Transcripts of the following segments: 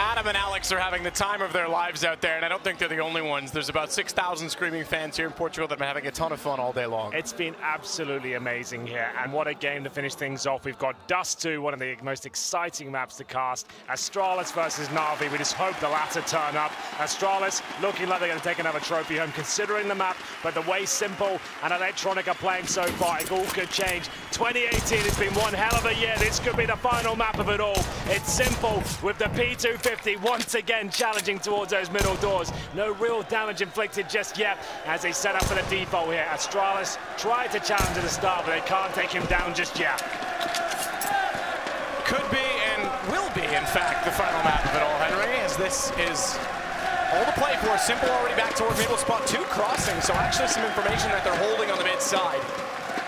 Adam and Alex are having the time of their lives out there, and I don't think they're the only ones. There's about 6,000 screaming fans here in Portugal that have been having a ton of fun all day long. It's been absolutely amazing here, and what a game to finish things off. We've got Dust2, one of the most exciting maps to cast. Astralis versus Na'Vi. We just hope the latter turn up. Astralis looking like they're going to take another trophy home, considering the map, but the way s1mple and Electronic are playing so far, it all could change. 2018 has been one hell of a year. This could be the final map of it all. It's s1mple with the P250 once again challenging towards those middle doors. No real damage inflicted just yet as they set up for the default here. Astralis tried to challenge at the start, but they can't take him down just yet. Could be and will be, in fact, the final map of it all, Henry, as this is all the play for s1mple already back towards middle spot, two crossing, so actually some information that they're holding on the mid side.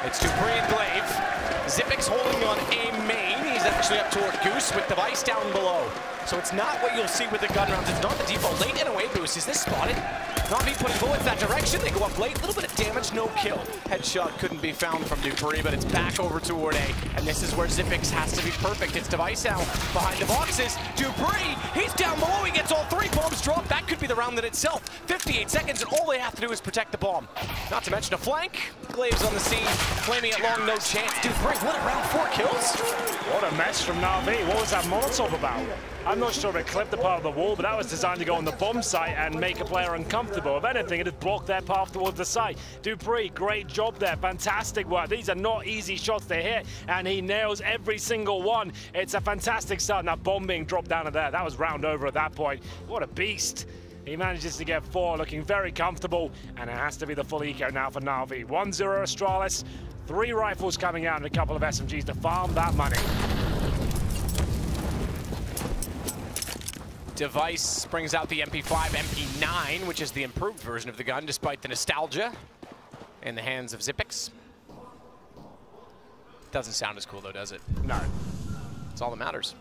It's dupreeh and gla1ve. Xyp9x holding on a main. He's actually up toward Goose with the Vice down below. So it's not what you'll see with the gun rounds. It's not the default. Late and away boost. Is this spotted? Na'Vi putting bullets that direction. They go up late. A little bit of damage, no kill. Headshot couldn't be found from dupreeh, but it's back over toward A. And this is where s1mple has to be perfect. It's device out behind the boxes. dupreeh, he's down below. He gets all three bombs dropped. That could be the round in itself. 58 seconds, and all they have to do is protect the bomb. Not to mention a flank. gla1ve's on the scene. Flamie it long, no chance. dupreeh, what, around 4 kills? What a mess from Na'Vi. What was that Molotov about? I'm not sure it clipped the part of the wall, but that was designed to go on the bomb site and make a player uncomfortable. If anything, it had blocked their path towards the site. dupreeh, great job there. Fantastic work. These are not easy shots to hit, and he nails every single one. It's a fantastic start. Now, bomb being dropped down in there. That was round over at that point. What a beast. He manages to get 4, looking very comfortable, and it has to be the full eco now for Na'Vi. 1-0 Astralis. 3 rifles coming out and a couple of SMGs to farm that money. device brings out the MP5, MP9, which is the improved version of the gun, despite the nostalgia in the hands of s1mple. Doesn't sound as cool, though, does it? No. It's all that matters.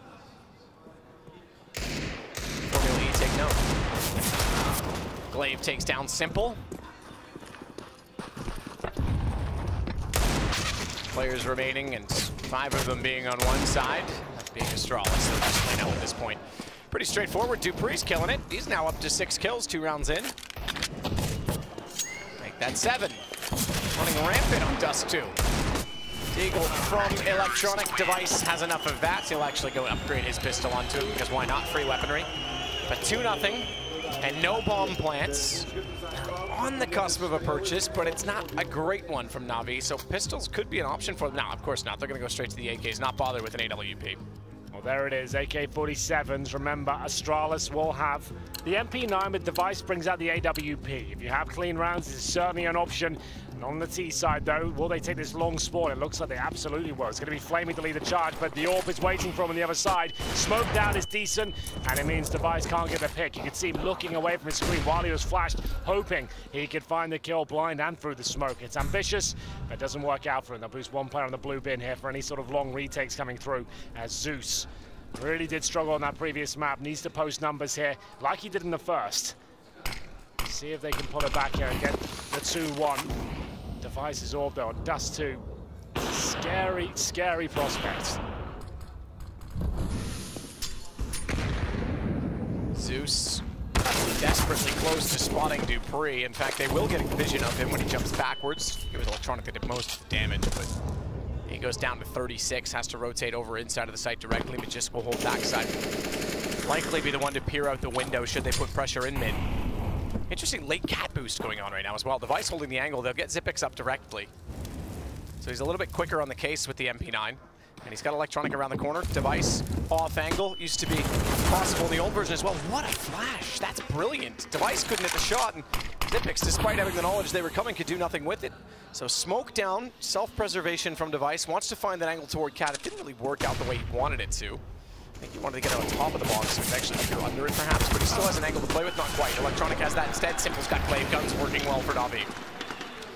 Formula E, take note. gla1ve takes down s1mple. Players remaining, and 5 of them being on one side, being Astralis, so just play now at this point. Pretty straightforward. dupreeh's killing it. He's now up to 6 kills, 2 rounds in. Make that 7. Running rampant on Dust2. Deagle from Electronic. device has enough of that. He'll actually go upgrade his pistol onto it, because why not? Free weaponry. But 2-0, and no bomb plants. On the cusp of a purchase, but it's not a great one from Na'Vi, so pistols could be an option for them. No, of course not. They're going to go straight to the AKs, not bother with an AWP. Well, there it is, AK-47s. Remember, Astralis will have the MP9, but device brings out the AWP. If you have clean rounds, this is certainly an option. And on the T side, though, will they take this long spawn? It looks like they absolutely will. It's going to be flaming to lead the charge, but the AWP is waiting for him on the other side. Smoke down is decent, and it means device can't get the pick. You can see him looking away from his screen while he was flashed, hoping he could find the kill blind and through the smoke. It's ambitious, but it doesn't work out for him. They'll boost one player on the blue bin here for any sort of long retakes coming through, as Zeus really did struggle on that previous map. Needs to post numbers here, like he did in the first. See if they can pull it back here and get the 2-1. device is orb on Dust2. Scary, scary prospect. Zeus desperately close to spotting dupreeh. In fact, they will get a vision of him when he jumps backwards. It was Electronic that did most of the damage, but he goes down to 36, has to rotate over inside of the site directly. Magisk will hold backside. Likely be the one to peer out the window should they put pressure in mid. Interesting late cat boost going on right now as well. device holding the angle. They'll get s1mple up directly. So he's a little bit quicker on the case with the MP9. And he's got Electronic around the corner. device off angle. Used to be possible in the old version as well. What a flash. That's brilliant. device couldn't hit the shot. And s1mple, despite having the knowledge they were coming, could do nothing with it. So smoke down. Self-preservation from device. Wants to find that angle toward cat. It didn't really work out the way he wanted it to. I think he wanted to get on top of the box, so he's actually going to go under it perhaps, but he still has an angle to play with, not quite. Electronic has that instead. s1mple's got gla1ve guns working well for Na'Vi.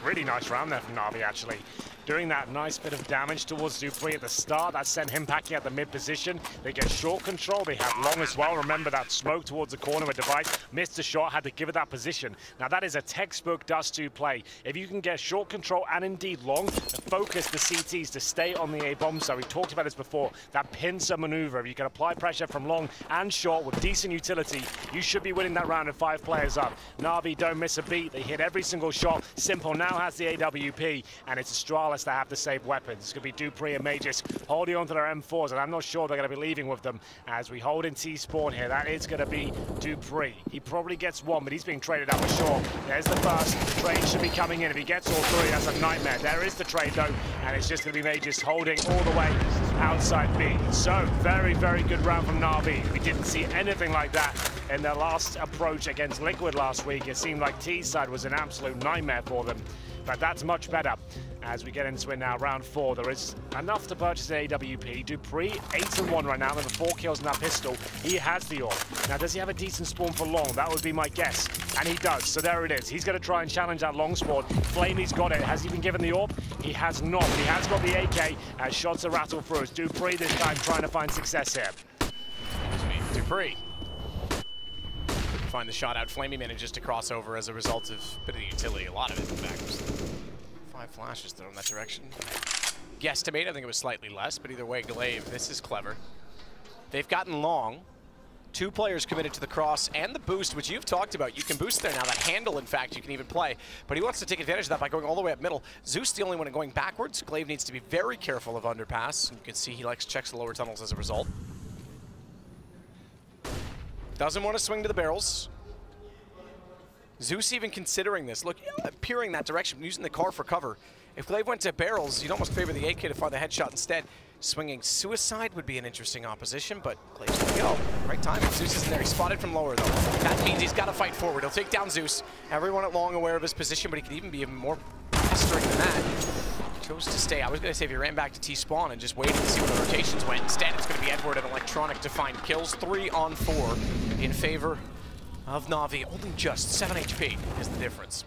Really nice round there from Na'Vi, actually. doing that nice bit of damage towards dupreeh at the start. That sent him packing at the mid position. They get short control, they have long as well. Remember that smoke towards the corner where device missed a shot, had to give it that position. Now that is a textbook Dust2 play. If you can get short control and indeed long, focus the CTs to stay on the A bomb. So we talked about this before, that pincer maneuver. If you can apply pressure from long and short with decent utility, you should be winning that round of 5 players up. Na'Vi don't miss a beat, they hit every single shot. s1mple now has the AWP, and it's Astralis that have to save weapons. It's going to be dupreeh and magisk holding on to their M4s, and I'm not sure they're going to be leaving with them as we hold in T-spawn here. That is going to be dupreeh. He probably gets one, but he's being traded up for sure. There's the first. Train should be coming in. If he gets all three, that's a nightmare. There is the trade though, and it's just going to be Major holding all the way outside B. So, very, very good round from Na'Vi. We didn't see anything like that in their last approach against Liquid last week. It seemed like T's side was an absolute nightmare for them, but that's much better. As we get into it now, round 4, there is enough to purchase an AWP. dupreeh, 8-1 right now, with 4 kills in that pistol. He has the orb. Now, does he have a decent spawn for long? That would be my guess. And he does, so there it is. He's going to try and challenge that long spawn. Flamie's got it. Has he been given the orb? He has not. He has got the AK, as shots are rattled through. It's dupreeh this time trying to find success here. dupreeh. Find the shot out. flamie manages to cross over as a result of a bit of utility, a lot of it in fact. 5 flashes thrown in that direction. Guesstimate, I think it was slightly less, but either way, gla1ve, this is clever. They've gotten long. 2 players committed to the cross and the boost, which you've talked about. You can boost there now. That handle, in fact, you can even play. But he wants to take advantage of that by going all the way up middle. Zeus the only one going backwards. gla1ve needs to be very careful of underpass. You can see he likes checks the lower tunnels as a result. Doesn't want to swing to the barrels. Zeus even considering this. Look, peering that direction, using the car for cover. If gla1ve went to barrels, you'd almost favor the AK to find the headshot instead. Swinging suicide would be an interesting opposition, but gla1ve's going to go. Right timing. Zeus isn't there. He's spotted from lower, though. That means he's got to fight forward. He'll take down Zeus. Everyone at long aware of his position, but he could even be even more pestering than that. He chose to stay. I was going to say if he ran back to T-spawn and just waited to see where the rotations went. Instead, it's going to be Edward and Electronic to find kills. 3 on 4 in favor of Na'Vi, only just 7 HP is the difference.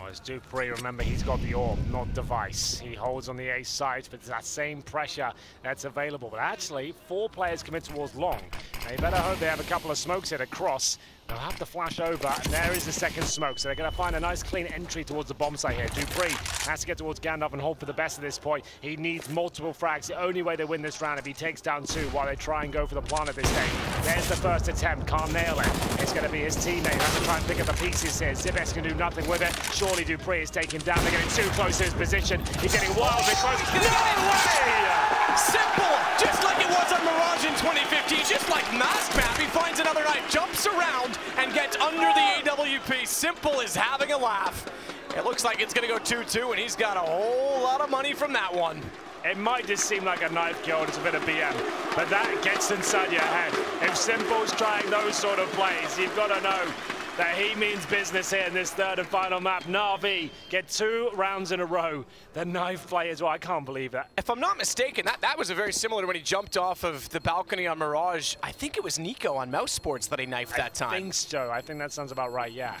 Oh, it's dupreeh, remember he's got the orb, not device. He holds on the A side, but that same pressure that's available. But actually, 4 players commit towards long. Now you better hope they have a couple of smokes here to cross. They'll have to flash over, and there is the second smoke. So they're going to find a nice clean entry towards the bomb site here. dupreeh has to get towards Gandalf and hold for the best at this point. He needs multiple frags. The only way they win this round if he takes down 2 while they try and go for the plan at this stage. There's the first attempt. Can't nail it. It's going to be his teammate. He'll have to try and pick up the pieces here. Xyp9x can do nothing with it. Surely dupreeh is taken down. They're getting too close to his position. He's getting wildly close. No way! s1mple, just like it was on Mirage in 2015, just like Mask Map, he finds another knife, jumps around, and gets under the AWP. s1mple is having a laugh. It looks like it's going to go 2-2, and he's got a whole lot of money from that one. It might just seem like a knife kill, and it's a bit of BM, but that gets inside your head. If s1mple's trying those sort of plays, you've got to know that he means business here in this third and final map. Na'Vi get 2 rounds in a row. The knife play as well, I can't believe that. If I'm not mistaken, that was a very similar to when he jumped off of the balcony on Mirage. I think it was Nico on Mouse Sports that he knifed that time. I think so, I think that sounds about right, yeah.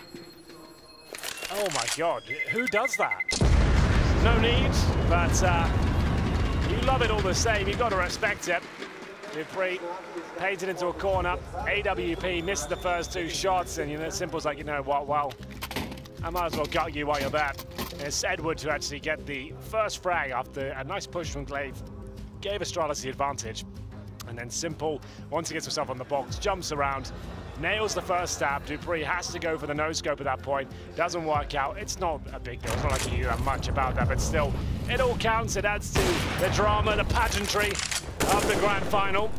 Oh my God, who does that? No need, but you love it all the same, you've got to respect it. dupreeh pays it into a corner. AWP misses the first 2 shots, and you know, s1mple's like, you know what, well, I might as well gut you while you're there. And it's Edward to actually get the first frag after a nice push from gla1ve. Gave Astralis the advantage. And then s1mple, once he gets himself on the box, jumps around, nails the first stab. dupreeh has to go for the no-scope at that point. Doesn't work out. It's not a big deal. It's not like you knew much about that, but still, it all counts. It adds to the drama, the pageantry of the grand final.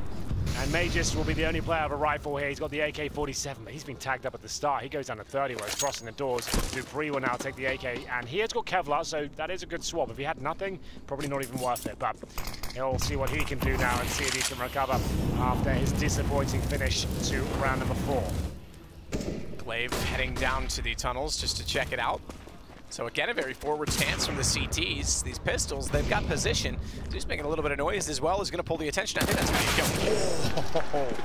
And Majis will be the only player with a rifle here. He's got the AK-47, but he's been tagged up at the start. He goes down to 30 where he's crossing the doors. dupreeh will now take the AK, and he has got Kevlar, so that is a good swap. If he had nothing, probably not even worth it, but he'll see what he can do now and see if he can recover after his disappointing finish to round number 4. gla1ve heading down to the tunnels just to check it out. So again, a very forward stance from the CTs. These pistols, they've got position. Zeus making a little bit of noise as well. He's going to pull the attention. I think that's going to kill.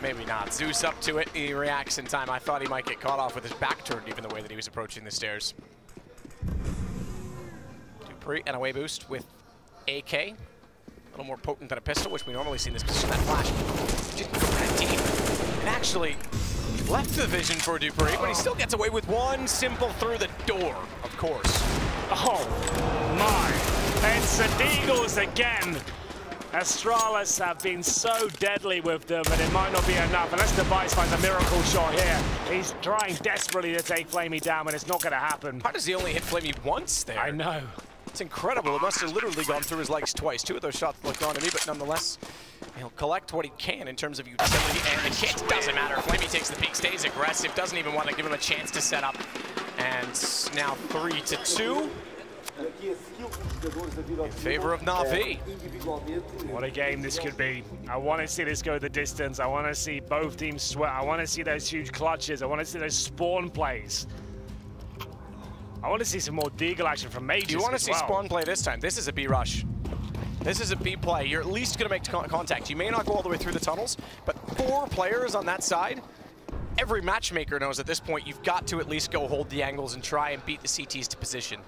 Maybe not. Zeus up to it. He reacts in time. I thought he might get caught off with his back turned, even the way that he was approaching the stairs. dupreeh and away boost with AK. A little more potent than a pistol, which we normally see in this position. That flash just got deep and actually left the vision for dupreeh, but he still gets away with one s1mple through the door, of course. Oh my, it's the Deagles again. Astralis have been so deadly with them, and it might not be enough unless dev1ce finds a miracle shot here. He's trying desperately to take flamie down, and it's not going to happen. How does he only hit flamie once there? I know. It's incredible. It must have literally gone through his legs twice. Two of those shots looked on to me, but nonetheless, he'll collect what he can in terms of utility, and the kit doesn't matter. flamie takes the peak, stays aggressive, doesn't even want to give him a chance to set up, and now 3-2. In favor of Na'Vi. What a game this could be. I want to see this go the distance. I want to see both teams sweat. I want to see those huge clutches. I want to see those spawn plays. I want to see some more Deagle action from Major. You want to see spawn play this time. This is a B rush. This is a B play. You're at least going to make contact. You may not go all the way through the tunnels, but four players on that side. Every matchmaker knows at this point you've got to at least go hold the angles and try and beat the CTs to position.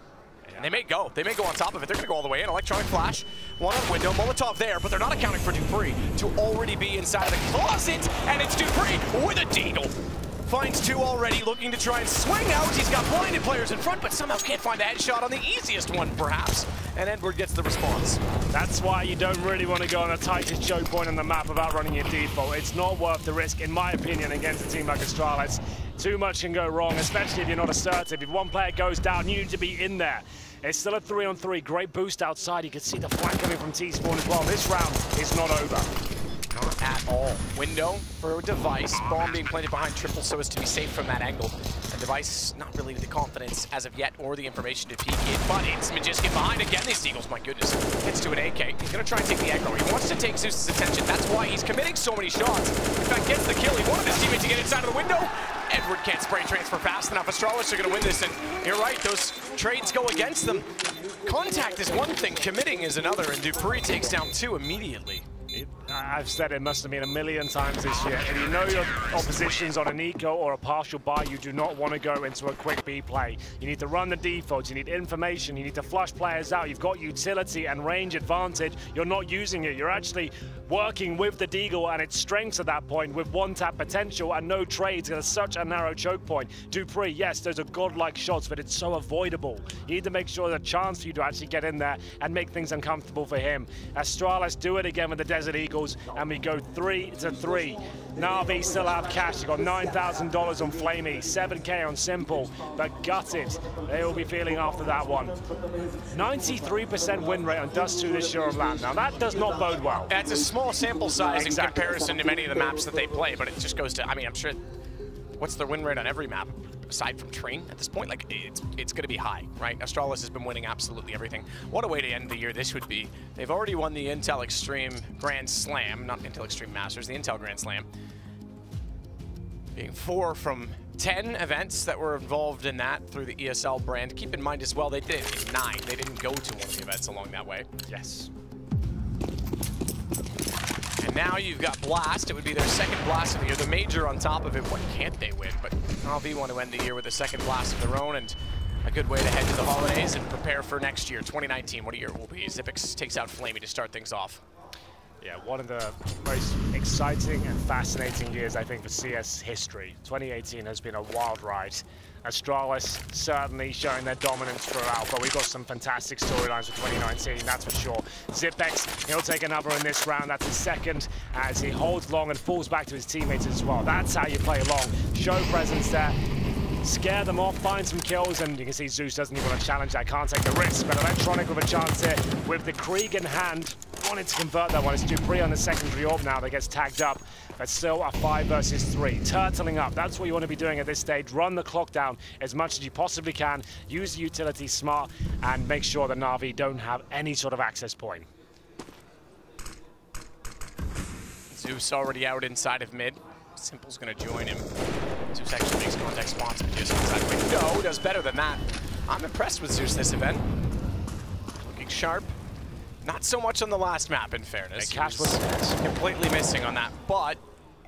And they may go on top of it. They're gonna go all the way in. Electronic flash, one on window, Molotov there, but they're not accounting for dupreeh to already be inside of the closet, and it's dupreeh with a Deagle. Finds two already, looking to try and swing out. He's got blinded players in front, but somehow can't find a headshot on the easiest one, perhaps. And Edward gets the response. That's why you don't really want to go on a tightest show point on the map without running your default. It's not worth the risk, in my opinion, against a team like Astralis. Too much can go wrong, especially if you're not assertive. If one player goes down, you need to be in there. It's still a 3-on-3. Great boost outside. You can see the flank coming from T-Spawn as well. This round is not over. Not at all. Window for dev1ce. Bomb being planted behind triple so as to be safe from that angle. And dev1ce not really with the confidence as of yet or the information to peek it. But it's magisk behind again. These Deagles, my goodness. Hits to an AK. He's going to try and take the aggro. He wants to take Zeus's attention. That's why he's committing so many shots. In fact, gets the kill. He wanted his teammate to get inside of the window. Edward can't spray transfer fast enough. Astralis are going to win this, and you're right, those trades go against them. Contact is one thing, committing is another, and dupreeh takes down two immediately. I've said it must have been a million times this year. If you know your opposition's on a Nico or a partial buy, you do not want to go into a quick B play. You need to run the defaults, you need information, you need to flush players out. You've got utility and range advantage. You're not using it. You're actually working with the Deagle and its strengths at that point with one-tap potential and no trades. There's such a narrow choke point. dupreeh, yes, those are godlike shots, but it's so avoidable. You need to make sure there's a chance for you to actually get in there and make things uncomfortable for him. Astralis do it again with the Desert Eagles, and we go 3-3. Na'Vi still have cash. They got $9,000 on flamie, 7K on s1mple, but gutted. They will be feeling after that one. 93% win rate on Dust2 this year on LAN. Now that does not bode well. That's a small sample size in comparison to many of the maps that they play, but it just goes to, I mean, I'm sure, what's their win rate on every map? Aside from Train at this point, like it's going to be high, right? Astralis has been winning absolutely everything. What a way to end the year this would be. They've already won the Intel Extreme Grand Slam, not Intel Extreme Masters, the Intel Grand Slam. Being 4 from 10 events that were involved in that through the ESL brand. Keep in mind as well, they did it in 9. They didn't go to one of the events along that way. Yes. And now you've got Blast. It would be their second Blast of the year. The Major on top of it. What can't they win? But Na'Vi want to end the year with a second Blast of their own, and a good way to head to the holidays and prepare for next year. 2019, what a year it will be. z1mple takes out flamie to start things off. Yeah, one of the most exciting and fascinating years, I think, for CS history. 2018 has been a wild ride. Astralis certainly showing their dominance throughout, but we've got some fantastic storylines for 2019, that's for sure. z1mple, he'll take another in this round, that's his second, as he holds long and falls back to his teammates as well. That's how you play long. Show presence there, scare them off, find some kills, and you can see Zeus doesn't even want to challenge that, can't take the risk, but Electronic with a chance here, with the Krieg in hand. Wanted to convert that one. It's dupreeh on the secondary orb now that gets tagged up. But still a 5 versus 3. Turtling up. That's what you want to be doing at this stage. Run the clock down as much as you possibly can. Use the utility smart and make sure the Na'Vi don't have any sort of access point. Zeus already out inside of mid. s1mple's going to join him. Zeus actually makes contact spots, but just inside window does better than that. I'm impressed with Zeus this event. Looking sharp. Not so much on the last map, in fairness. Cache was completely missing on that, but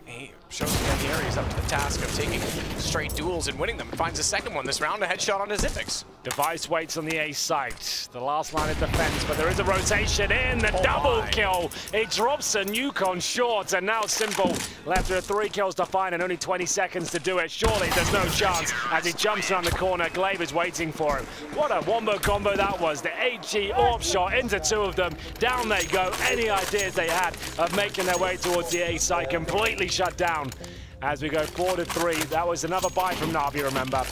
he shows the areas up to the task of taking straight duels and winning them. Finds a second one this round, a headshot on his z1mple. Device waits on the A site, the last line of defense, but there is a rotation in, the double kill. It drops a nuke on short, and now s1mple left with 3 kills to find and only 20 seconds to do it. Surely there's no chance as he jumps around the corner. gla1ve is waiting for him. What a wombo combo that was. The HG AWP shot into 2 of them. Down they go. Any ideas they had of making their way towards the A site completely shut down. As we go 4-3, that was another buy from Na'Vi, remember.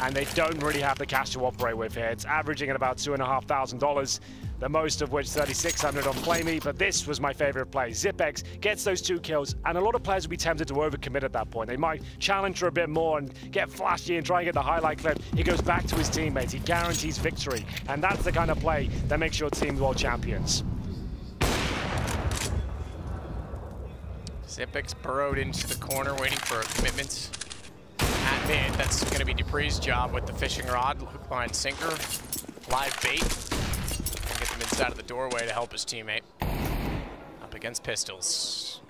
And they don't really have the cash to operate with here. It's averaging at about $2,500, the most of which $3,600 on flamie. But this was my favorite play. Xyp9x gets those 2 kills, and a lot of players would be tempted to overcommit at that point. They might challenge her a bit more and get flashy and try and get the highlight clip. He goes back to his teammates. He guarantees victory, and that's the kind of play that makes your team world champions. Xyp9x burrowed into the corner, waiting for commitments. At mid, that's going to be dupreeh's job with the fishing rod, hook, line, sinker, live bait. Get them inside of the doorway to help his teammate. Up against pistols.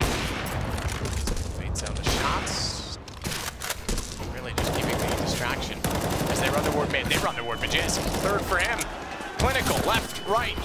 Waits out the shots. Really just keeping the distraction as they run the ward mid. They run the ward mid. Yes, third for him. Clinical, left, right.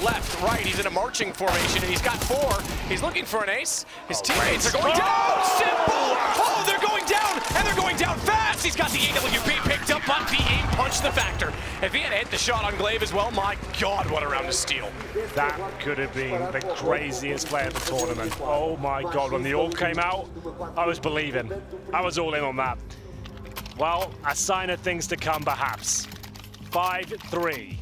He's in a marching formation, and he's got 4. He's looking for an ace. His teammates are going down. s1mple! Oh, they're going down, and they're going down fast. He's got the AWP picked up, but the aim punched the factor. If he had hit the shot on gla1ve as well, my God, what a round of steal. That could have been the craziest play of the tournament. Oh, my God, when the AWP came out, I was believing. I was all in on that. Well, a sign of things to come, perhaps. 5-3.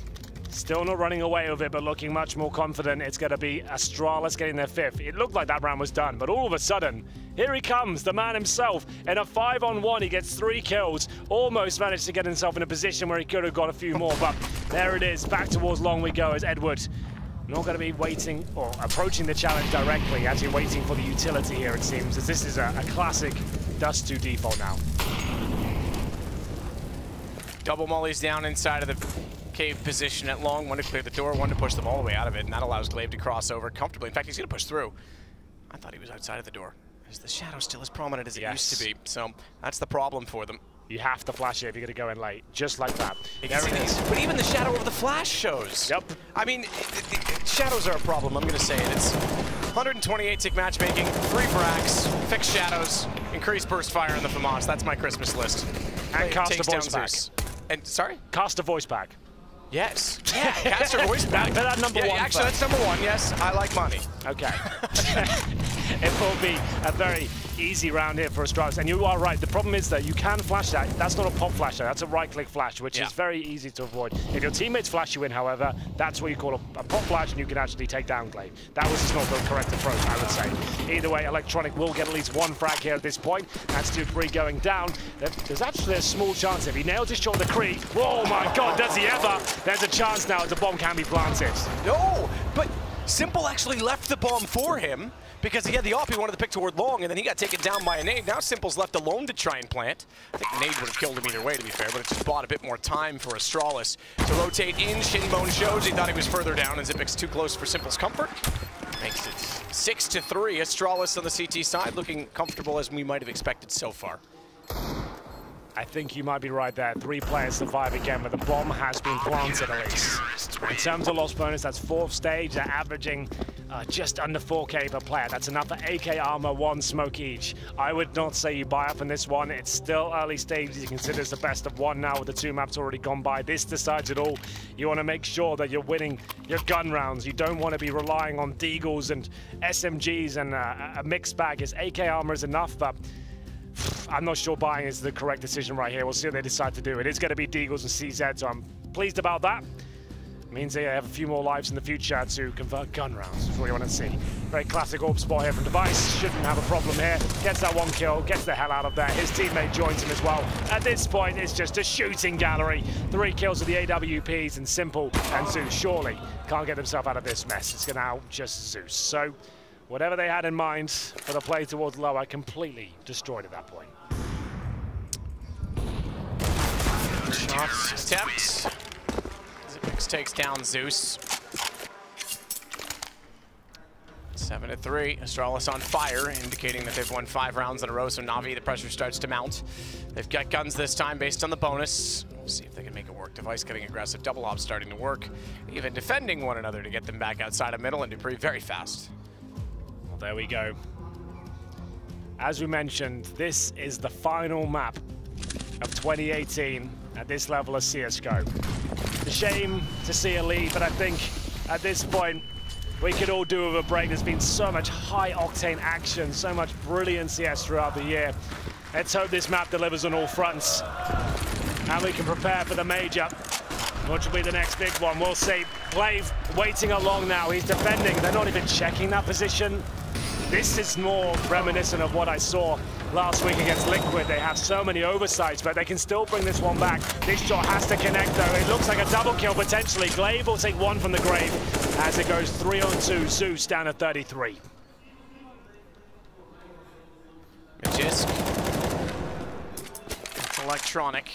Still not running away with it, but looking much more confident. It's going to be Astralis getting their 5th. It looked like that round was done, but all of a sudden, here he comes, the man himself. In a 5-on-1, he gets 3 kills. Almost managed to get himself in a position where he could have got a few more, but there it is. Back towards long we go as Edward. Not going to be waiting or approaching the challenge directly, actually waiting for the utility here, it seems, as this is a classic Dust2 default now. Double mollies down inside of the cave position at long, 1 to clear the door, 1 to push them all the way out of it, and that allows gla1ve to cross over comfortably. In fact, he's going to push through. I thought he was outside of the door. As the shadow still as prominent as it used to be, so that's the problem for them. You have to flash it if you're going to go in late, just like that. But even the shadow of the flash shows. Yep. I mean, shadows are a problem, I'm going to say it. It's 128 tick matchmaking, 3 frags, fixed shadows, increased burst fire in the FAMAS. That's my Christmas list. And cast a voice back. And, sorry? Cast a voice back. Yes. Yeah, cast your voice back. That's number 1. Actually, that's number 1, yes. I like money. Okay. It will be a very easy round here for Astralis. And you are right. The problem is that you can flash that. That's not a pop flash, though. That's a right-click flash, which is very easy to avoid. If your teammates flash you in, however, that's what you call a pop flash, and you can actually take down gla1ve. That was just not the correct approach, I would say. Either way, Electronic will get at least 1 frag here at this point. That's dupreeh going down. There's actually a small chance. If he nails his shot on the Krieg, oh my God, does he ever? There's a chance now the bomb can be planted. No, but s1mple actually left the bomb for him because he had the AWP. He wanted to pick toward long, and then he got taken down by a nade. Now s1mple's left alone to try and plant. I think nade would have killed him either way, to be fair, but it just bought a bit more time for Astralis to rotate in. Shinbone shows he thought he was further down, and Xyp9x too close for s1mple's comfort. Makes it 6-3. Astralis on the CT side looking comfortable as we might have expected so far. I think you might be right there. 3 players survive again, but the bomb has been planted at least. In terms of loss bonus, that's 4th stage. They're averaging just under 4K per player. That's enough for AK armor, 1 smoke each. I would not say you buy up on this one. It's still early stages. You consider it's the best of 1 now with the 2 maps already gone by. This decides it all. You want to make sure that you're winning your gun rounds. You don't want to be relying on Deagles and SMGs and a mixed bag. Is AK armor is enough, but I'm not sure buying is the correct decision right here. We'll see what they decide to do. It is going to be Deagles and CZ, so I'm pleased about that. It means they have a few more lives in the future to convert gun rounds, is what you want to see. Very classic AWP spot here from device. Shouldn't have a problem here. Gets that 1 kill, gets the hell out of there. His teammate joins him as well. At this point, it's just a shooting gallery. 3 kills of the AWPs, and s1mple and Zeus surely can't get himself out of this mess. It's now just Zeus. So whatever they had in mind for the play towards lower, completely destroyed at that point. Shots, attempts. s1mple takes down Zeus. 7-3. Astralis on fire, indicating that they've won 5 rounds in a row. So Na'Vi, the pressure starts to mount. They've got guns this time based on the bonus. We'll See if they can make it work. Device getting aggressive, double hop starting to work, even defending one another to get them back outside of middle, and dupreeh very fast. Well, there we go. As we mentioned, this is the final map of 2018 at this level of CSGO. It's a shame to see a lead, but I think at this point, we could all do with a break. There's been so much high-octane action, so much brilliant CS throughout the year. Let's hope this map delivers on all fronts, and we can prepare for the Major, which will be the next big one. We'll see. glaive waiting along now. He's defending. They're not even checking that position. This is more reminiscent of what I saw last week against Liquid. They have so many oversights, but they can still bring this one back. This shot has to connect, though. It looks like a double kill, potentially. glaive will take one from the grave as it goes 3-on-2. Zeus down at 33. Magisk. It's electronic.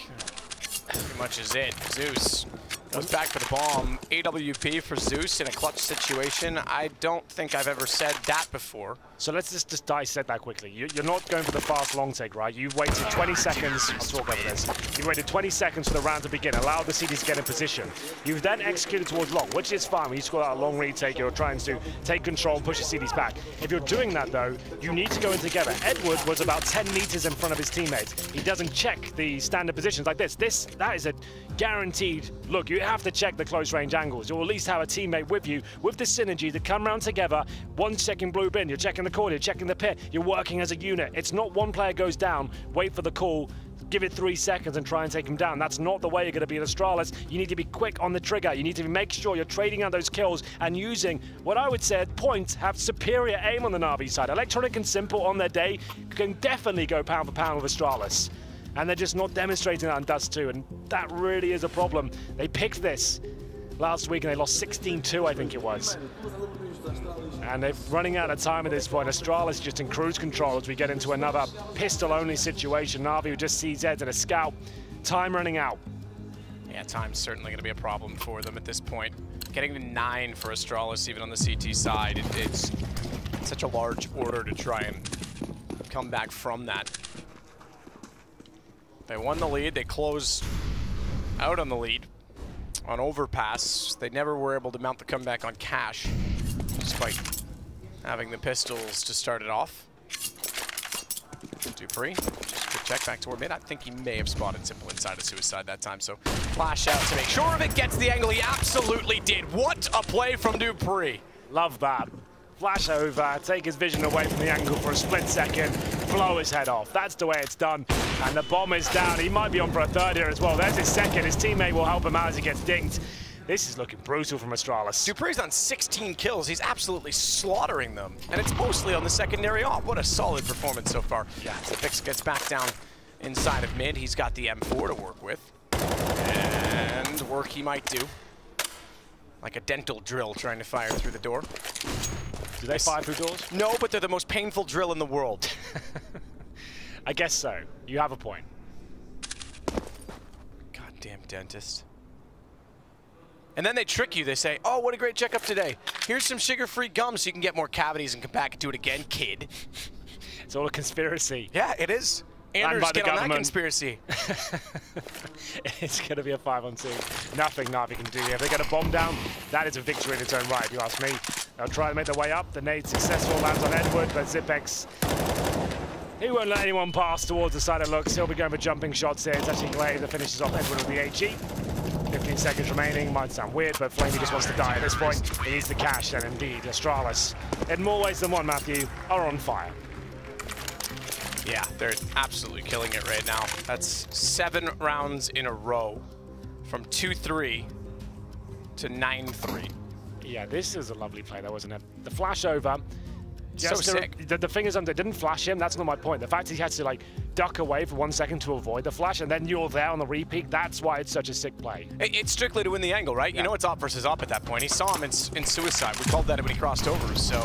Pretty much is it. Zeus goes back for the bomb. AWP for Zeus in a clutch situation. I don't think I've ever said that before. So let's just dissect that quickly. You're not going for the fast long take, right? You've waited 20 seconds. Let's talk over this. You've waited 20 seconds for the round to begin. Allow the CD to get in position. You've then executed towards long, which is fine. When you score out a long retake, you're trying to take control and push your CDs back. If you're doing that, though, you need to go in together. Edward was about 10 meters in front of his teammates. He doesn't check the standard positions like this. That is a guaranteed look. You have to check the close range angles. You'll at least have a teammate with you with the synergy to come round together. One's checking blue bin, you're checking the corner, you're checking the pit, you're working as a unit. It's not one player goes down, wait for the call, give it 3 seconds and try and take him down. That's not the way you're going to be in Astralis. You need to be quick on the trigger. You need to make sure you're trading out those kills and using what I would say at points have superior aim on the Na'Vi side. Electronic and s1mple on their day can definitely go pound for pound with Astralis. And they're just not demonstrating that on Dust2, and that really is a problem. They picked this last week and they lost 16-2, I think it was. And they're running out of time at this point. Astralis just in cruise control as we get into another pistol-only situation. Na'Vi who just sees Eds and a scout. Time running out. Yeah, time's certainly going to be a problem for them at this point. Getting to 9 for Astralis, even on the CT side, it's such a large order to try and come back from that. They won the lead, they closed out on the lead on Overpass. They never were able to mount the comeback on Cache, despite having the pistols to start it off. dupreeh, just quick check back toward mid. I think he may have spotted s1mple inside of suicide that time, so flash out to make sure of it, gets the angle he absolutely did. What a play from dupreeh. Love that. Flash over, take his vision away from the angle for a split second, blow his head off. That's the way it's done. And the bomb is down. He might be on for a third here as well. There's his second. His teammate will help him out as he gets dinged. This is looking brutal from Astralis. dupreeh's on 16 kills. He's absolutely slaughtering them. And it's mostly on the secondary off. What a solid performance so far. Yeah, s1mple gets back down inside of mid. He's got the M4 to work with. And work he might do. Like a dental drill trying to fire through the door. Do they fire through doors? No, but they're the most painful drill in the world. I guess so. You have a point. Goddamn dentist. And then they trick you. They say, oh, what a great checkup today. Here's some sugar-free gum so you can get more cavities and come back and do it again, kid. It's all a conspiracy. Yeah, it is. Anders, get on that conspiracy. It's going to be a 5-on-2. Nothing Na'Vi can do here. If they get a bomb down, that is a victory in its own right, if you ask me. They'll try to make their way up. The nade successful, lands on Edward, but s1mple, he won't let anyone pass towards the side it looks. He'll be going for jumping shots here. It's actually glaive that finishes off Edward with the HE. 15 seconds remaining. Might sound weird, but flamie just wants to die at this point. He needs the Cache, and indeed, Astralis, in more ways than one, Matthew, are on fire. Yeah, they're absolutely killing it right now. That's 7 rounds in a row from 2-3 to 9-3. Yeah, this is a lovely play, though, wasn't it? The flash over. Just so sick. The thing is, they didn't flash him. That's not my point. The fact he had to, like, duck away for 1 second to avoid the flash, and then you're there on the repeat, that's why it's such a sick play. It's strictly to win the angle, right? Yeah. You know it's op versus op at that point. He saw him in suicide. We called that when he crossed over, so...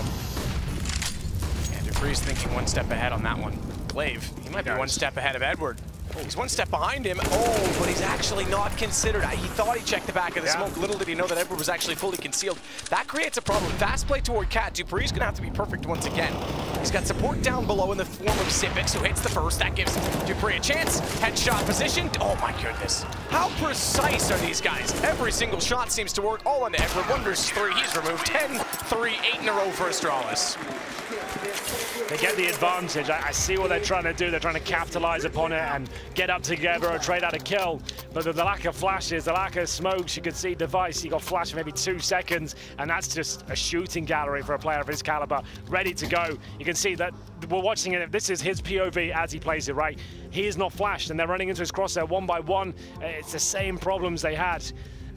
Yeah, dupreeh's thinking one step ahead on that one. glaive, he might be one step ahead of Edward. He's one step behind him. Oh, but he's actually not considered. He thought he checked the back of the smoke. Little did he know that Edward was actually fully concealed. That creates a problem. Fast play toward Cat. Dupreeh's gonna have to be perfect once again. He's got support down below in the form of s1mple, who hits the first. That gives Dupreeh a chance. Headshot position. Oh my goodness. How precise are these guys? Every single shot seems to work. All on to Edward. Wonders 3. He's removed 10, 3, 8 in a row for Astralis. They get the advantage. I see what they're trying to do. They're trying to capitalize upon it and get up together or trade out a kill. But the lack of flashes, the lack of smokes, you could see device, he got flashed for maybe 2 seconds, and that's just a shooting gallery for a player of his caliber, ready to go. You can see that we're watching it. This is his POV as he plays it, right? He is not flashed, and they're running into his crosshair one by one. It's the same problems they had.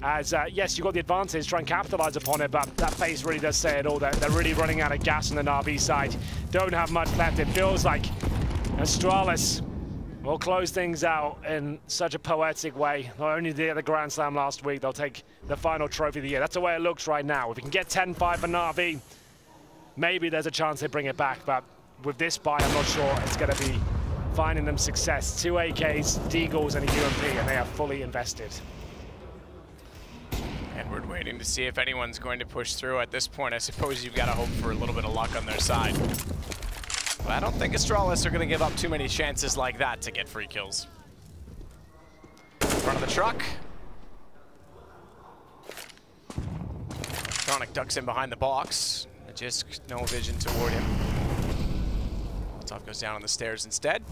As yes, you got the advantage, try and capitalize upon it, but that face really does say it all. They're really running out of gas on the Na'Vi side. Don't have much left. It feels like Astralis will close things out in such a poetic way. Not only did they get the Grand Slam last week, they'll take the final trophy of the year. That's the way it looks right now. If we can get 10-5 for Na'Vi, maybe there's a chance they bring it back, but with this buy, I'm not sure it's going to be finding them success. 2 AKs, Deagles, and a UMP, and they are fully invested. Edward waiting to see if anyone's going to push through at this point. I suppose you've got to hope for a little bit of luck on their side. But I don't think Astralis are going to give up too many chances like that to get free kills. In front of the truck. Electronic ducks in behind the box. Magisk, no vision toward him. Top goes down on the stairs instead.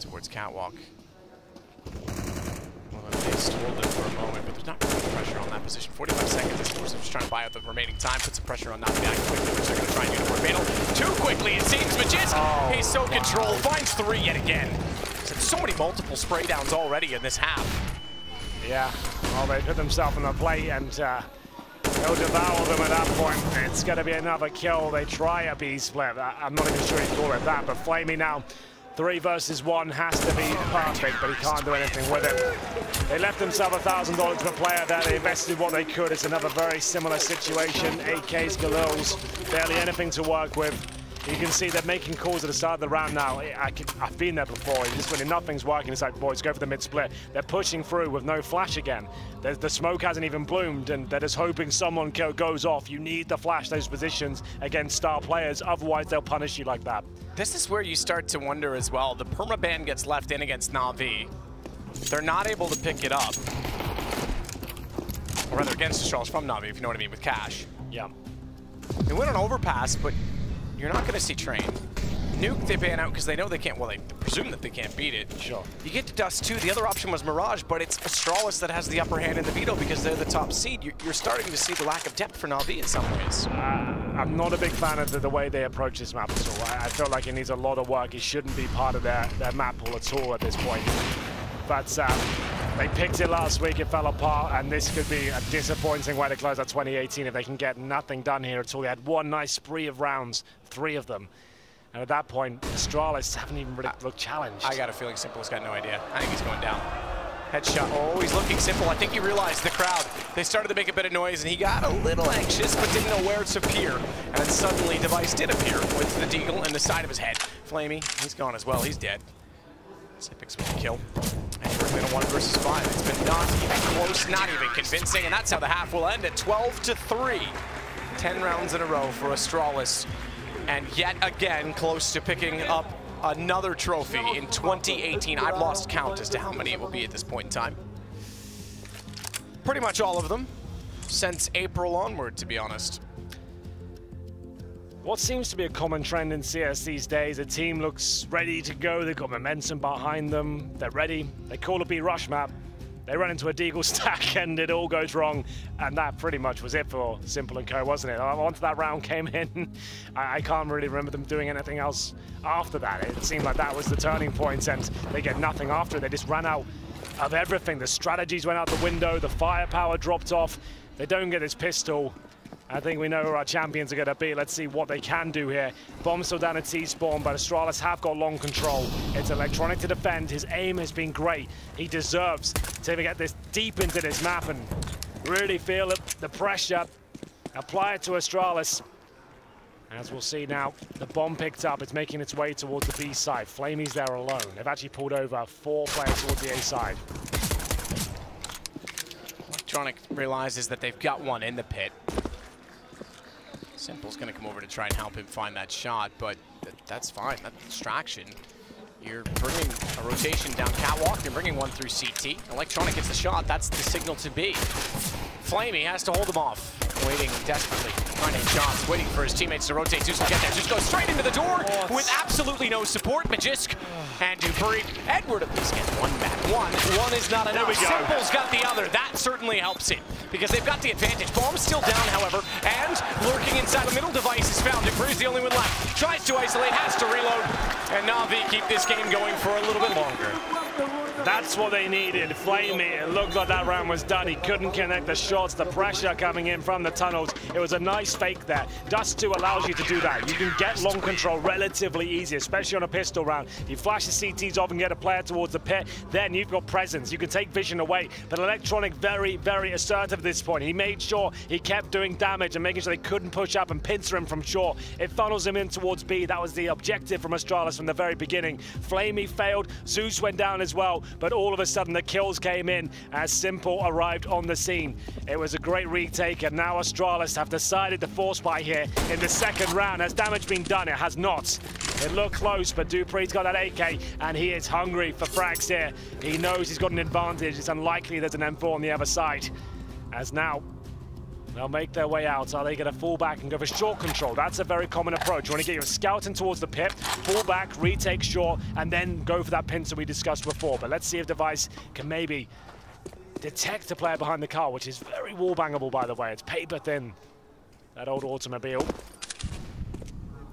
Towards catwalk. Well, they stalled it for a moment, but there's not really pressure on that position. 45 seconds, this force is just trying to buy out the remaining time, put some pressure on Na'Vi quickly, which they're going to try and do for fatal. Too quickly, it seems. Magisk, he's so controlled, finds 3 yet again. There's so many multiple spray downs already in this half. Yeah, well, they put themselves on the plate and they'll devour them at that point. It's going to be another kill. They try a B split. I'm not even sure you call it that, but flamie now. 3 versus 1 has to be perfect, but he can't do anything with it. They left themselves $1,000 per player there. They invested what they could. It's another very similar situation. AKs, gla1ves, barely anything to work with. You can see they're making calls at the start of the round now. I've been there before. Just when nothing's working, it's like, boys, go for the mid-split. They're pushing through with no flash again. The smoke hasn't even bloomed, and they're just hoping someone goes off. You need to flash those positions against star players, otherwise they'll punish you like that. This is where you start to wonder as well. The permaban gets left in against Na'Vi. They're not able to pick it up. Or rather, against Astralis from Na'Vi, if you know what I mean, with Cache. Yeah. They went on Overpass, but you're not going to see Train. Nuke, they ban out because they know they can't, well, they presume that they can't beat it. Sure. You get to Dust2, the other option was Mirage, but it's Astralis that has the upper hand in the veto because they're the top seed. You're starting to see the lack of depth for Na'Vi in some ways. I'm not a big fan of the way they approach this map at all. I feel like it needs a lot of work. It shouldn't be part of their map pool at all at this point. But they picked it last week, it fell apart, and this could be a disappointing way to close out 2018 if they can get nothing done here at all. They had one nice spree of rounds, 3 of them. And at that point, Astralis haven't even really looked challenged. I got a feeling s1mple's got no idea. I think he's going down. Headshot. Oh, he's looking s1mple. I think he realized the crowd. They started to make a bit of noise, and he got a little anxious, but didn't know where to appear. And then suddenly, device did appear with the Deagle in the side of his head. Flamie, he's gone as well. He's dead. s1mple with a kill. It's been a 1 versus 5. It's been not even close, not even convincing, and that's how the half will end at 12-3. 10 rounds in a row for Astralis, and yet again close to picking up another trophy in 2018. I've lost count as to how many it will be at this point in time. Pretty much all of them since April onward, to be honest. What seems to be a common trend in CS these days, a team looks ready to go, they've got momentum behind them, they're ready, they call a B-rush map, they run into a Deagle stack and it all goes wrong, and that pretty much was it for s1mple and co, wasn't it? Once that round came in, I can't really remember them doing anything else after that. It seemed like that was the turning point, and they get nothing after it. They just ran out of everything. The strategies went out the window, the firepower dropped off, they don't get this pistol. I think we know where our champions are going to be. Let's see what they can do here. Bomb's still down at T-spawn, but Astralis have got long control. It's Electronic to defend. His aim has been great. He deserves to get this deep into this map and really feel it, the pressure. Apply it to Astralis. As we'll see now, the bomb picked up. It's making its way towards the B side. Flamie's there alone. They've actually pulled over 4 players towards the A side. Electronic realizes that they've got one in the pit. s1mple's going to come over to try and help him find that shot, but that's fine. That's distraction. You're bringing a rotation down catwalk. You're bringing one through CT. Electronic gets the shot. That's the signal to B. Flamie has to hold him off. Waiting desperately, finding shots, waiting for his teammates to rotate. Zeus will get there. Zeus goes straight into the door with absolutely no support. Magisk and dupreeh. Edward at least gets one back. One is not enough. s1mple's got the other. That certainly helps it because they've got the advantage. Bomb's still down, however, and lurking inside the middle device is found. dupreeh's the only one left. Tries to isolate, has to reload, and Na'Vi keep this game going for a little bit longer. That's what they needed. Flamie, it looked like that round was done. He couldn't connect the shots, the pressure coming in from the tunnels. It was a nice fake there. Dust2 allows you to do that. You can get long control relatively easy, especially on a pistol round. You flash the CTs off and get a player towards the pit, then you've got presence. You can take vision away, but Electronic very, very assertive at this point. He made sure he kept doing damage and making sure they couldn't push up and pincer him from shore. It funnels him in towards B. That was the objective from Astralis from the very beginning. Flamie failed, Zeus went down as well. But all of a sudden, the kills came in as s1mple arrived on the scene. It was a great retake, and now Astralis have decided the force buy here in the second round. Has damage been done? It has not. It looked close, but dupreeh's got that AK, and he is hungry for frags here. He knows he's got an advantage. It's unlikely there's an M4 on the other side. As now, they'll make their way out. Are they going to fall back and go for short control? That's a very common approach. You want to get your scouting towards the pit, fall back, retake short, and then go for that pincer we discussed before. But let's see if dev1ce can maybe detect a player behind the car, which is very wall-bangable, by the way. It's paper-thin, that old automobile.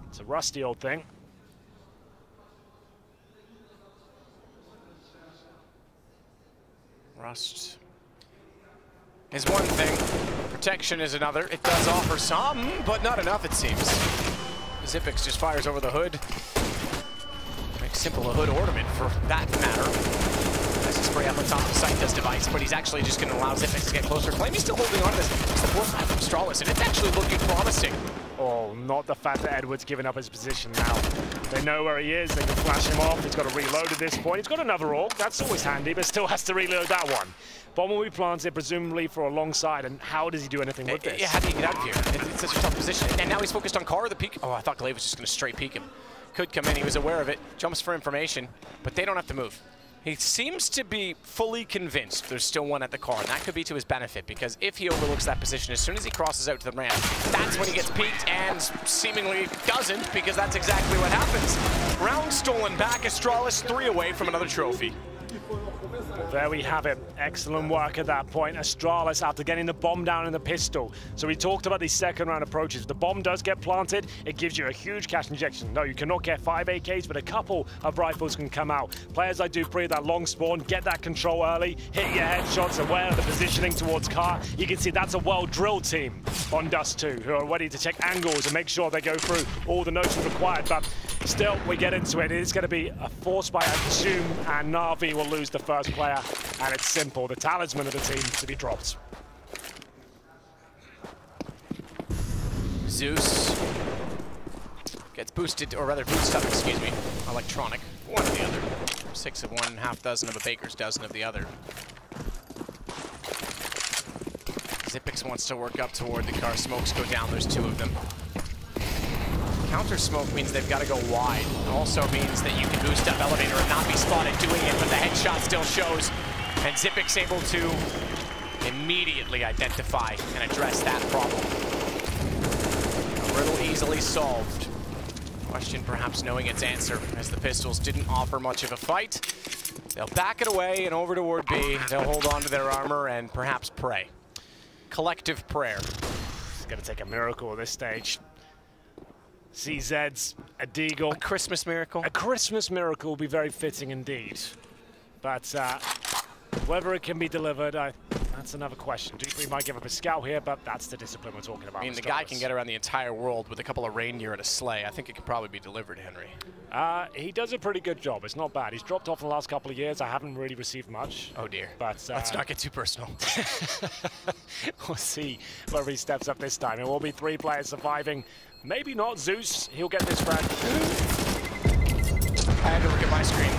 It's a rusty old thing. Rust is one thing. Protection is another. It does offer some, but not enough, it seems. Xyp9x just fires over the hood. Makes s1mple a hood ornament, for that matter. Nice to spray up on top of sight this device, but he's actually just going to allow s1mple to get closer. Flamie's still holding on to this support line from Astralis, and it's actually looking promising. Oh, not the fact that Edward's given up his position now. They know where he is. They can flash him off. He's got to reload at this point. He's got another AWP. That's always handy, but still has to reload that one. Bomb will be planted, presumably for a long side, and how does he do anything with this? Yeah, how do you get out of here? It's such a tough position. And now he's focused on car or the peak. Oh, I thought gla1ve was just going to straight peek him. Could come in. He was aware of it. Jumps for information, but they don't have to move. He seems to be fully convinced there's still one at the car, and that could be to his benefit, because if he overlooks that position, as soon as he crosses out to the ramp, that's when he gets peeked and seemingly doesn't, because that's exactly what happens. Round stolen back, Astralis 3 away from another trophy. Well, there we have it. Excellent work at that point. Astralis after getting the bomb down in the pistol. So we talked about these second round approaches. The bomb does get planted. It gives you a huge cash injection. No, you cannot get 5 AKs, but a couple of rifles can come out. Players like dupreeh, that long spawn, get that control early, hit your headshots, aware of the positioning towards car. You can see that's a well-drilled team on Dust2, who are ready to check angles and make sure they go through all the notions required. But still, we get into it. It is going to be a force by, I presume, and Na'Vi will lose the first player, and it's s1mple, the talisman of the team, to be dropped. Zeus gets boosted, or rather boosted up, excuse me. Electronic, one of the other. 6 of one, half dozen of a baker's dozen of the other. s1mple wants to work up toward the car. Smokes go down, there's 2 of them. Counter smoke means they've got to go wide. It also means that you can boost up elevator and not be spotted doing it, but the headshot still shows. And s1mple able to immediately identify and address that problem. A riddle easily solved. Question perhaps knowing its answer, as the pistols didn't offer much of a fight. They'll back it away and over toward B. They'll hold on to their armor and perhaps pray. Collective prayer. It's going to take a miracle at this stage. CZ's, a Deagle. A Christmas miracle. A Christmas miracle would be very fitting indeed. But whether it can be delivered, I That's another question. dupreeh might give up a scout here, but that's the discipline we're talking about. I mean, the guy can get around the entire world with a couple of reindeer and a sleigh. I think it could probably be delivered, Henry. He does a pretty good job. It's not bad. He's dropped off in the last couple of years. I haven't really received much. Oh, dear. But let's not get too personal. We'll see whether he steps up this time. It will be three players surviving. Maybe not. Zeus, he'll get this round. I had to look at my screen.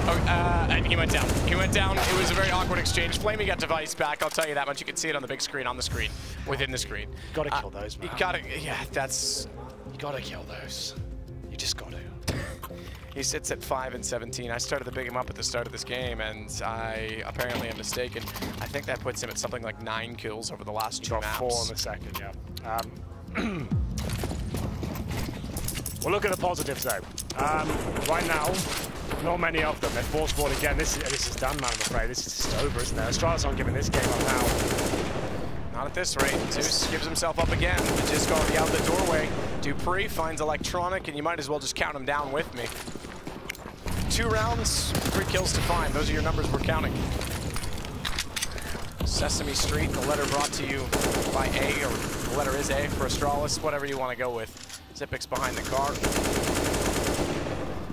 He went down. He went down. It was a very awkward exchange. Flamie got device back. I'll tell you that much. You can see it on the big screen, on the screen, within the screen. Got to kill those, man. You got to. Yeah, that's. You got to kill those. You just got to. He sits at 5 and 17. I started to pick him up at the start of this game, and I apparently am mistaken. I think that puts him at something like 9 kills over the last two maps. 4 in the second. Yeah. Well, look at the positives though. Right now, not many of them. They're force board again. This is done, man, I'm afraid. This is just over, isn't it? Astralis aren't giving this game up now. Not at this rate. Zeus gives himself up again. Just already out the doorway. dupreeh finds Electronic, and you might as well just count him down with me. 2 rounds, 3 kills to find. Those are your numbers we're counting. Sesame Street, the letter brought to you by A, or the letter is A for Astralis, whatever you want to go with. Zipix behind the car.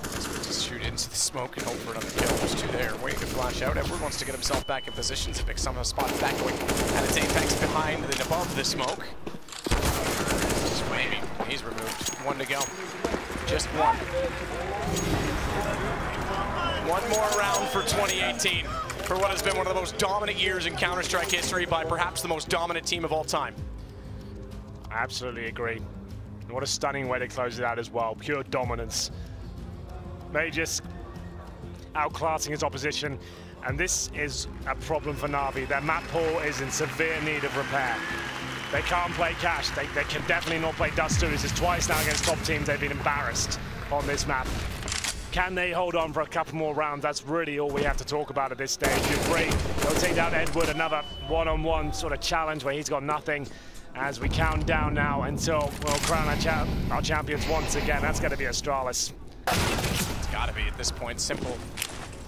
Just shoot into the smoke and hope for another kill. There's 2 there, waiting to flash out. Edward wants to get himself back in position. Zipix somehow spots that quick at its apex behind and above the smoke. Just waving. He's removed. 1 to go. Just 1. 1 more round for 2018. For what has been one of the most dominant years in Counter-Strike history by perhaps the most dominant team of all time. I absolutely agree. And what a stunning way to close it out as well. Pure dominance. Magisk outclassing his opposition. And this is a problem for Na'Vi. Their map pool is in severe need of repair. They can't play Cache. They can definitely not play Dust2. This is twice now against top teams. They've been embarrassed on this map. Can they hold on for a couple more rounds? That's really all we have to talk about at this stage. dupreeh, they'll take down Edward. Another one-on-one sort of challenge where he's got nothing. As we count down now until we'll crown our champions once again. That's going to be Astralis. It's got to be at this point. s1mple,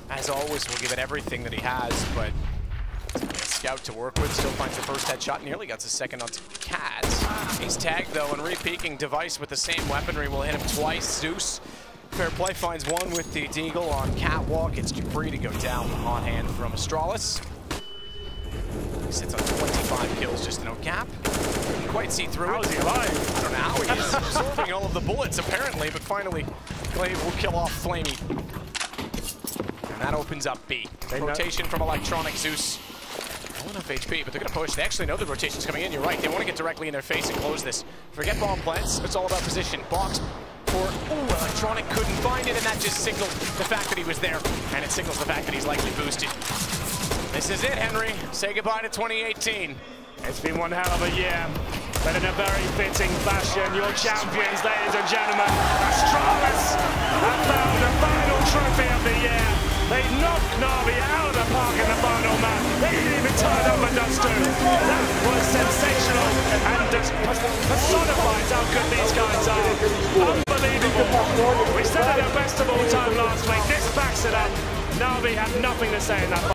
as always, will give it everything that he has, but Scout to work with. Still finds the first headshot. Nearly got the second onto Cats. He's tagged, though, and re-peaking device with the same weaponry will hit him twice. Zeus, fair play, finds one with the Deagle on Catwalk. It's dupreeh to go down on hand from Astralis. He sits on 25 kills, just no cap. Couldn't quite see through. How is he alive? I don't know how he is. Absorbing all of the bullets, apparently, but finally, gla1ve will kill off flamie. And that opens up B. Rotation from Electronic. Zeus. Not enough HP, but they're going to push. They actually know the rotation's coming in. You're right. They want to get directly in their face and close this. Forget bomb plants. It's all about position. Box for... Ooh, Electronic couldn't find it, and that just signaled the fact that he was there. And it signals the fact that he's likely boosted. This is it, Henry. Say goodbye to 2018. It's been one hell of a year, but in a very fitting fashion, your champions, ladies and gentlemen, Astralis have found the final trophy of the year. They knocked Na'Vi out of the park in the final match. They didn't even turn over Dust2. That was sensational and just personifies how good these guys are. Unbelievable. We said it at best of all time last week. This backs it up. Na'Vi have nothing to say in that.